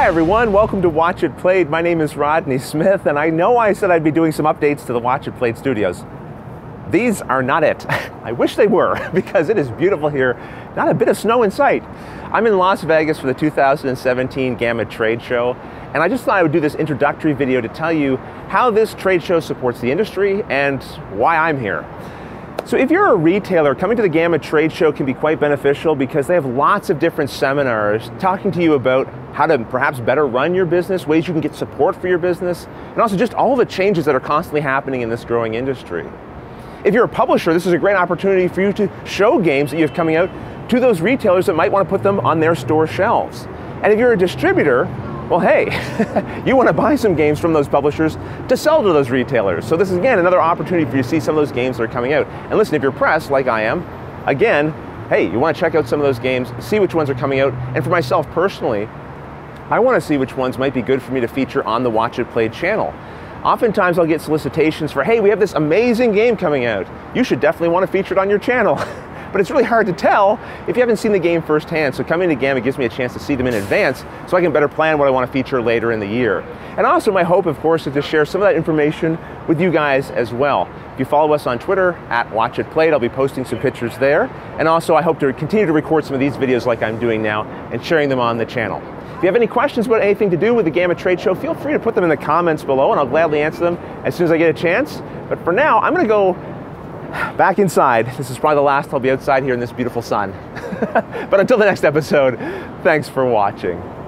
Hi everyone, welcome to Watch It Played. My name is Rodney Smith, and I know I said I'd be doing some updates to the Watch It Played studios. These are not it. I wish they were, because it is beautiful here. Not a bit of snow in sight. I'm in Las Vegas for the 2017 GAMA Trade Show, and I just thought I would do this introductory video to tell you how this trade show supports the industry and why I'm here. So if you're a retailer, coming to the GAMA Trade Show can be quite beneficial because they have lots of different seminars talking to you about how to perhaps better run your business, ways you can get support for your business, and also just all the changes that are constantly happening in this growing industry. If you're a publisher, this is a great opportunity for you to show games that you have coming out to those retailers that might want to put them on their store shelves. And if you're a distributor, well, hey, you want to buy some games from those publishers to sell to those retailers. So this is, again, another opportunity for you to see some of those games that are coming out. And listen, if you're press, like I am, again, hey, you want to check out some of those games, see which ones are coming out. And for myself personally, I want to see which ones might be good for me to feature on the Watch It Played channel. Oftentimes I'll get solicitations for, hey, we have this amazing game coming out. You should definitely want to feature it on your channel. But it's really hard to tell if you haven't seen the game firsthand. So coming to GAMA gives me a chance to see them in advance so I can better plan what I want to feature later in the year. And also my hope, of course, is to share some of that information with you guys as well. If you follow us on Twitter, @WatchItPlayed, I'll be posting some pictures there. And also I hope to continue to record some of these videos like I'm doing now and sharing them on the channel. If you have any questions about anything to do with the GAMA Trade Show, feel free to put them in the comments below and I'll gladly answer them as soon as I get a chance. But for now, I'm going to go back inside. This is probably the last I'll be outside here in this beautiful sun. But until the next episode, thanks for watching.